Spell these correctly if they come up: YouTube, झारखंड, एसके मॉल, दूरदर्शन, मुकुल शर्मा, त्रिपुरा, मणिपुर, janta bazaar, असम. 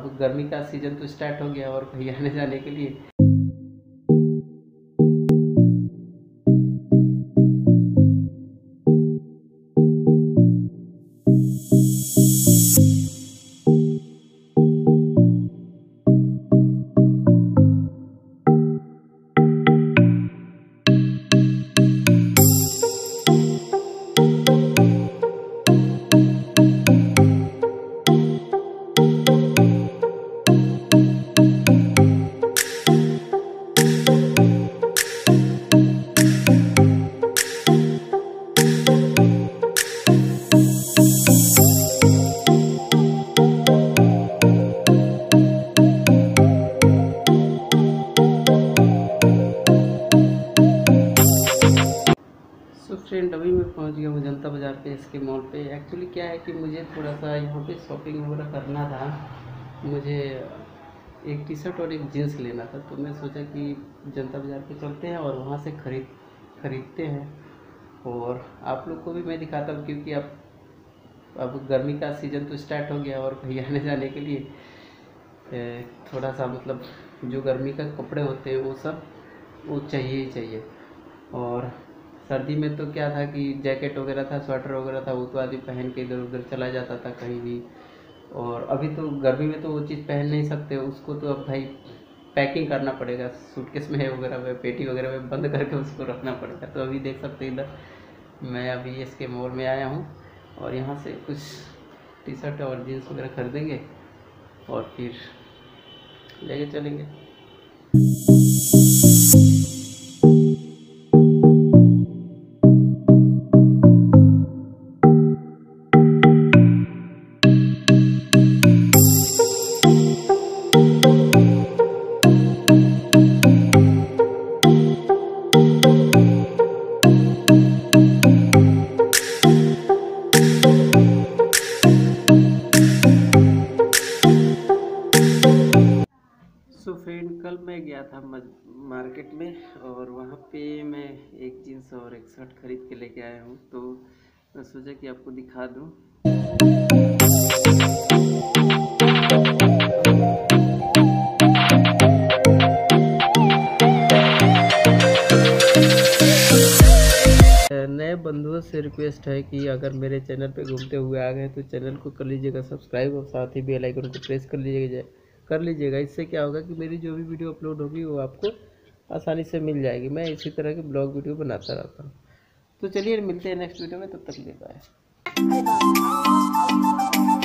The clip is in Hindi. अब गर्मी का सीजन तो स्टार्ट हो गया और कहीं आने जाने के लिए फ्रेंड। अभी मैं पहुंच गया हूँ जनता बाज़ार पे एसके मॉल पे। एक्चुअली क्या है कि मुझे थोड़ा सा यहाँ पे शॉपिंग वगैरह करना था। मुझे एक टी शर्ट और एक जीन्स लेना था, तो मैं सोचा कि जनता बाज़ार पे चलते हैं और वहाँ से खरीदते हैं और आप लोग को भी मैं दिखाता हूँ, क्योंकि अब गर्मी का सीज़न तो स्टार्ट हो गया और कहीं आने जाने के लिए थोड़ा सा मतलब जो गर्मी का कपड़े होते हैं वो सब वो चाहिए ही चाहिए। और सर्दी में तो क्या था कि जैकेट वगैरह था, स्वेटर वगैरह था, वो तो आदमी पहन के इधर उधर चला जाता था कहीं भी। और अभी तो गर्मी में तो वो चीज़ पहन नहीं सकते, उसको तो अब भाई पैकिंग करना पड़ेगा, सूटकेस में वगैरह में, पेटी वगैरह में बंद करके उसको रखना पड़ेगा। तो अभी देख सकते हैं इधर मैं अभी एसके मॉल में आया हूँ और यहाँ से कुछ टी शर्ट और जीन्स वगैरह खरीदेंगे और फिर लेके चलेंगे। कल मैं गया था मार्केट में और वहाँ पे मैं एक जीन्स और एक शर्ट खरीद के लेके आया हूँ, तो मैं सोचा कि आपको दिखा दूँ। नए बंधुओं से रिक्वेस्ट है कि अगर मेरे चैनल पे घूमते हुए आ गए तो चैनल को कर लीजिएगा सब्सक्राइब और साथ ही बेल आइकन को प्रेस कर लीजिएगा। इससे क्या होगा कि मेरी जो भी वीडियो अपलोड होगी वो आपको आसानी से मिल जाएगी। मैं इसी तरह के ब्लॉग वीडियो बनाता रहता हूँ। तो चलिए मिलते हैं नेक्स्ट वीडियो में, तब तक के लिए बाय।